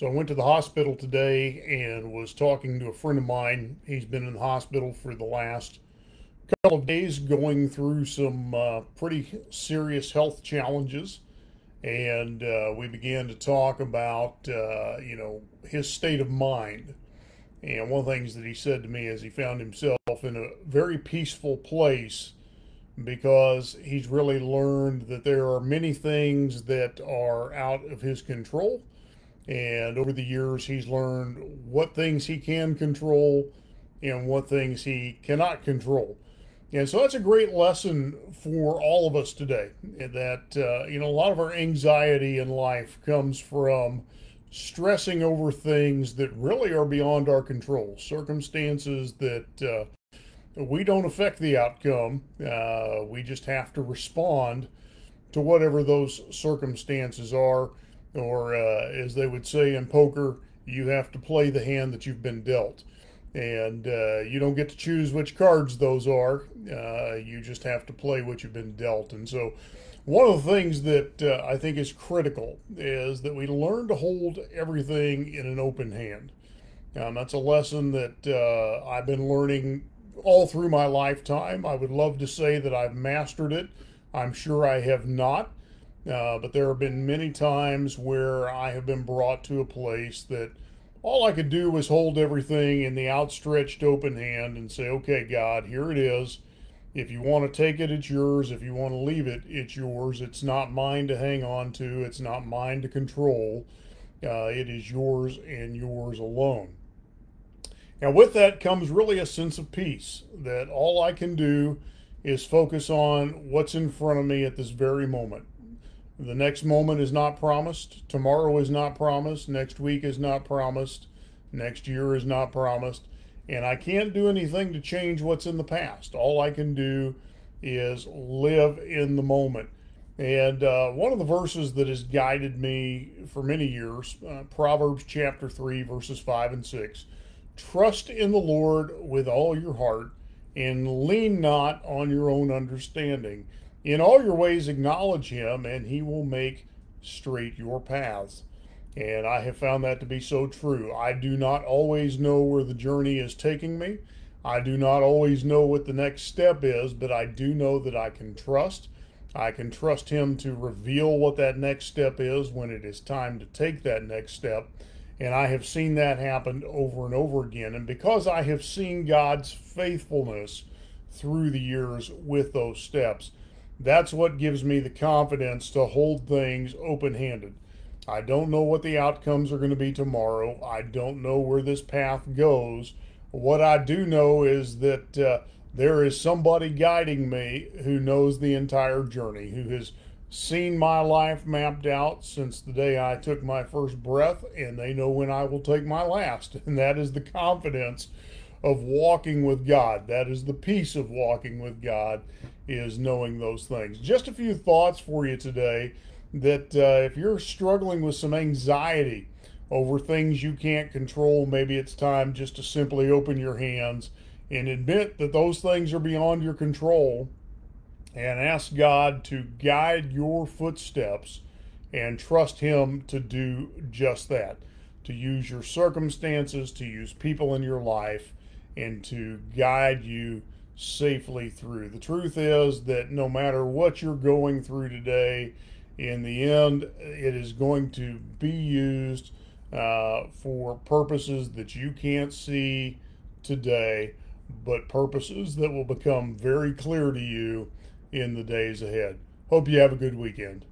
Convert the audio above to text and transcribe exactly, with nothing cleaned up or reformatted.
So I went to the hospital today and was talking to a friend of mine. He's been in the hospital for the last couple of days, going through some uh, pretty serious health challenges. And uh, we began to talk about, uh, you know, his state of mind. And one of the things that he said to me is he found himself in a very peaceful place because he's really learned that there are many things that are out of his control. And over the years, he's learned what things he can control and what things he cannot control. And so that's a great lesson for all of us today, that, uh, you know, a lot of our anxiety in life comes from stressing over things that really are beyond our control, circumstances that uh, we don't affect the outcome. Uh, we just have to respond to whatever those circumstances are. Or uh, as they would say in poker, you have to play the hand that you've been dealt. And uh, you don't get to choose which cards those are. Uh, you just have to play what you've been dealt. And so one of the things that uh, I think is critical is that we learn to hold everything in an open hand. Um, that's a lesson that uh, I've been learning all through my lifetime. I would love to say that I've mastered it. I'm sure I have not. Uh, but there have been many times where I have been brought to a place that all I could do was hold everything in the outstretched open hand and say, okay, God, here it is. If you want to take it, it's yours. If you want to leave it, it's yours. It's not mine to hang on to. It's not mine to control. Uh, it is yours and yours alone. Now, with that comes really a sense of peace that all I can do is focus on what's in front of me at this very moment. The next moment is not promised. Tomorrow is not promised. Next week is not promised. Next year is not promised. And I can't do anything to change what's in the past. All I can do is live in the moment. And uh, one of the verses that has guided me for many years, uh, Proverbs chapter three, verses five and six. Trust in the Lord with all your heart and lean not on your own understanding. In all your ways acknowledge him, and he will make straight your paths. And I have found that to be so true. I do not always know where the journey is taking me. I do not always know what the next step is, but I do know that I can trust. I can trust him to reveal what that next step is when it is time to take that next step. And I have seen that happen over and over again. And because I have seen God's faithfulness through the years with those steps, that's what gives me the confidence to hold things open-handed. I don't know what the outcomes are going to be tomorrow. I don't know where this path goes. What I do know is that uh, there is somebody guiding me who knows the entire journey, who has seen my life mapped out since the day I took my first breath, and they know when I will take my last. And that is the confidence of walking with God. That is the peace of walking with God, is knowing those things. Just a few thoughts for you today that uh, if you're struggling with some anxiety over things you can't control, maybe it's time just to simply open your hands and admit that those things are beyond your control and ask God to guide your footsteps and trust him to do just that, to use your circumstances, to use people in your life, and to guide you safely through. The truth is that no matter what you're going through today, in the end, it is going to be used uh, for purposes that you can't see today, but purposes that will become very clear to you in the days ahead. Hope you have a good weekend.